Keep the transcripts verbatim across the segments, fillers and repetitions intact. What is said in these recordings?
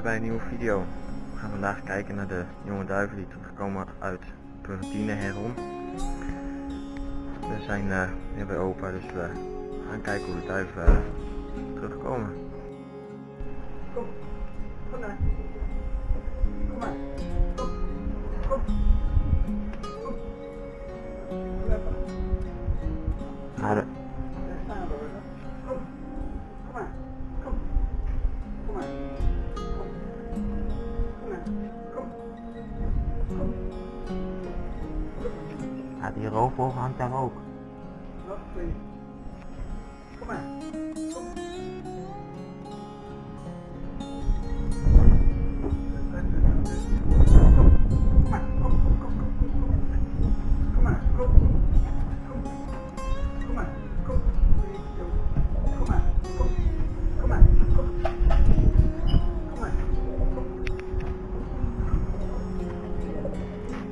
weer bij een nieuwe video. We gaan vandaag kijken naar de jonge duiven die terugkomen uit Burdinne-heron. We zijn uh, weer bij opa, dus we gaan kijken hoe de duiven uh, terugkomen. Kom, kom maar. Kom maar. Kom, kom. Kom. Kom. Maar de... Ja, die roofvogel hangt daar ook. Kom maar. Kom. Kom maar, kom, kom, kom, kom. Kom maar,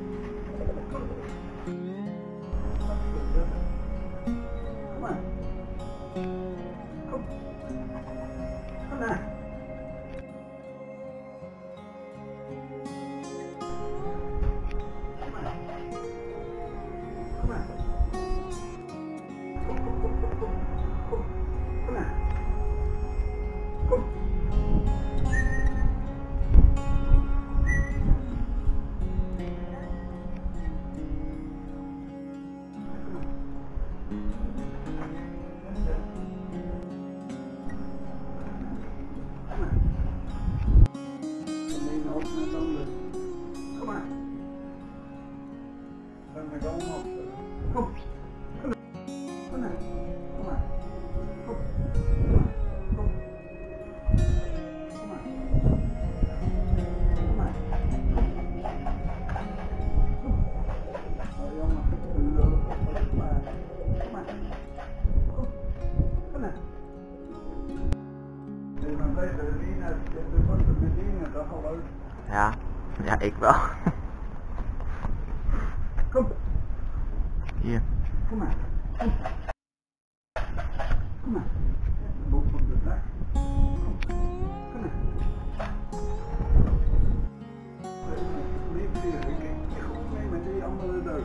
kom. Kom maar, kom. Kom maar, kom. Kom maar, kom. Kom maar, kom. Ja, ja, ik wel. Kom. Hier. Kom maar. Kom. Kom maar. Kom maar. Ik goed mee met die andere duif.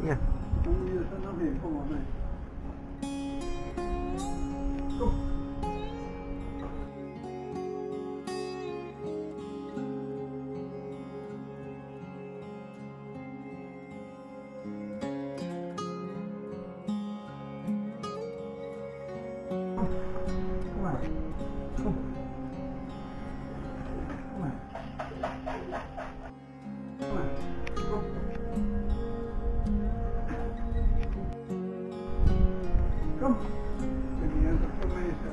Ja. Dan moet je er nog in. Kom maar mee. Kom. Kom. Ik ben niet voor mij staan.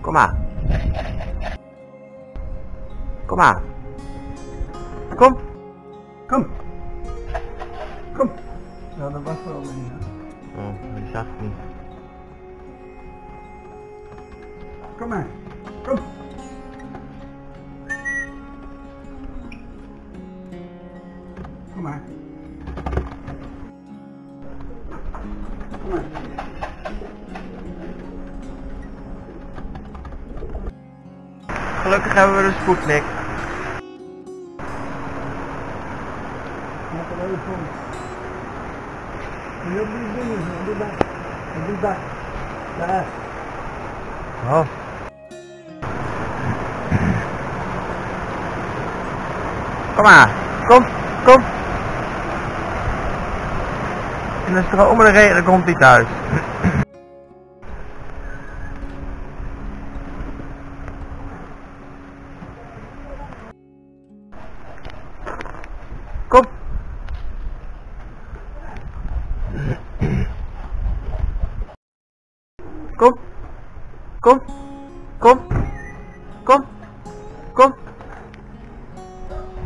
Kom maar. Kom maar. Kom. Kom. Kom. Nou, dat was wel een manier. Oh, die zag ik niet. Kom maar. Kom. Kom maar. Kom maar. Gelukkig hebben we een spoednik. Met een hele vond. Heel veel dingen, en die bak. En die bak. Daar. Oh. Kom maar. Kom, kom. En dan stroom de reden komt hij thuis. Kom.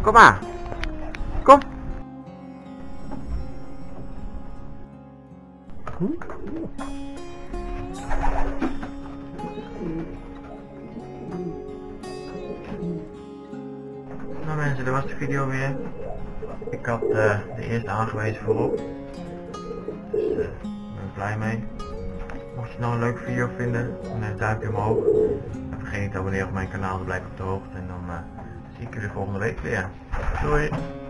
Kom maar. Kom. Hm? Nou mensen, dat was de video weer. Ik had uh, de eerste aangewezen voorop. Dus uh, ik ben blij mee. Mocht je nou een leuke video vinden, dan een duimpje omhoog. En vergeet niet te abonneren op mijn kanaal, dan blijf ik op de hoogte. En dan uh, zie ik jullie volgende week weer. Doei!